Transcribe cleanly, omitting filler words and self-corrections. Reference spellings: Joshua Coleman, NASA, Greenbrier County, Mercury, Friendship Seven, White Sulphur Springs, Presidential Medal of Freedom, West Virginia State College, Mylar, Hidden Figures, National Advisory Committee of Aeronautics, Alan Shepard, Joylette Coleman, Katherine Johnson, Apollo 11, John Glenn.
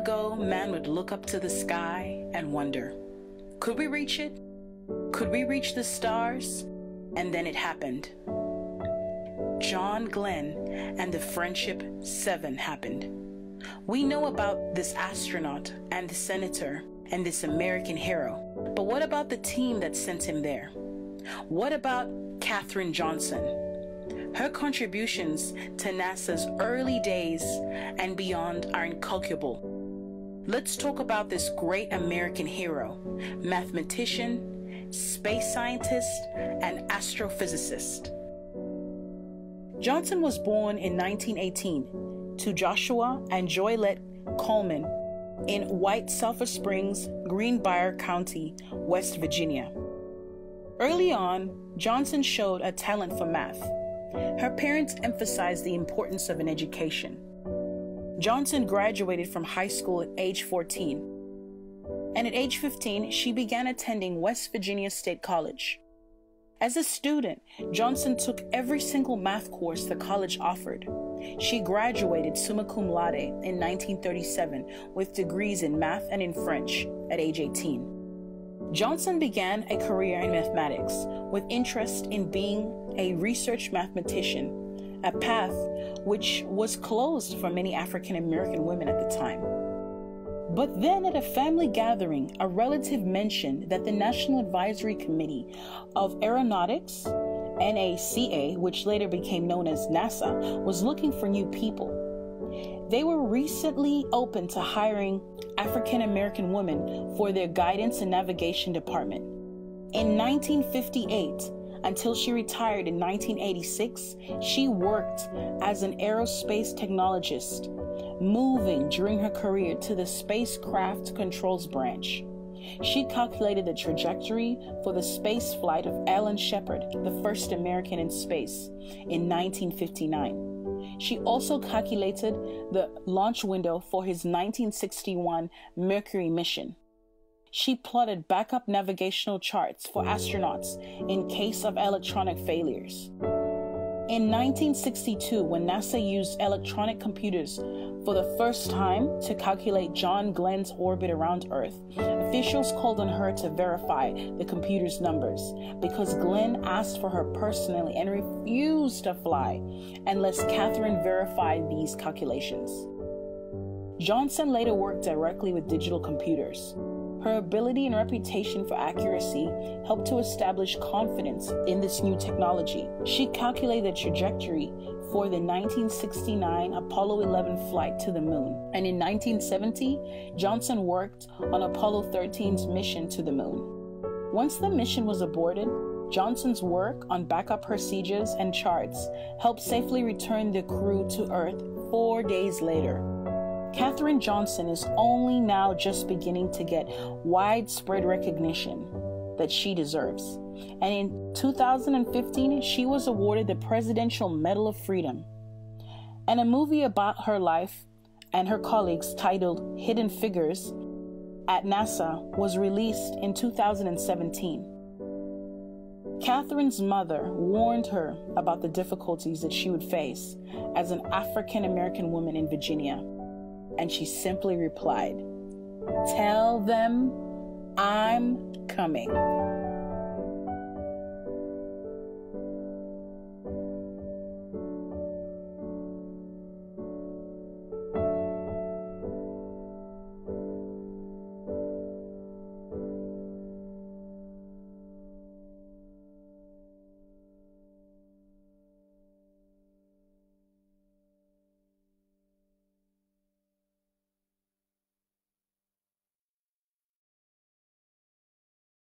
ago, man would look up to the sky and wonder, could we reach it? Could we reach the stars? And then it happened. John Glenn and the Friendship Seven happened. We know about this astronaut and the senator and this American hero, but what about the team that sent him there? What about Katherine Johnson? Her contributions to NASA's early days and beyond are incalculable. Let's talk about this great American hero, mathematician, space scientist, and astrophysicist. Johnson was born in 1918 to Joshua and Joylette Coleman in White Sulphur Springs, Greenbrier County, West Virginia. Early on, Johnson showed a talent for math. Her parents emphasized the importance of an education. Johnson graduated from high school at age 14, and at age 15, she began attending West Virginia State College. As a student, Johnson took every single math course the college offered. She graduated summa cum laude in 1937 with degrees in math and in French at age 18. Johnson began a career in mathematics with interest in being a research mathematician, a path which was closed for many African American women at the time. But then at a family gathering, a relative mentioned that the National Advisory Committee of Aeronautics, NACA, which later became known as NASA, was looking for new people. They were recently open to hiring African American women for their guidance and navigation department. In 1958, until she retired in 1986, she worked as an aerospace technologist, moving during her career to the Spacecraft Controls Branch. She calculated the trajectory for the space flight of Alan Shepard, the first American in space, in 1959. She also calculated the launch window for his 1961 Mercury mission. She plotted backup navigational charts for astronauts in case of electronic failures. In 1962, when NASA used electronic computers for the first time to calculate John Glenn's orbit around Earth, officials called on her to verify the computer's numbers because Glenn asked for her personally and refused to fly unless Katherine verified these calculations. Johnson later worked directly with digital computers. Her ability and reputation for accuracy helped to establish confidence in this new technology. She calculated the trajectory for the 1969 Apollo 11 flight to the moon. And in 1970, Johnson worked on Apollo 13's mission to the moon. Once the mission was aborted, Johnson's work on backup procedures and charts helped safely return the crew to Earth 4 days later. Katherine Johnson is only now just beginning to get widespread recognition that she deserves. And in 2015, she was awarded the Presidential Medal of Freedom. And a movie about her life and her colleagues titled Hidden Figures at NASA was released in 2017. Katherine's mother warned her about the difficulties that she would face as an African American woman in Virginia. And she simply replied, "Tell them I'm coming."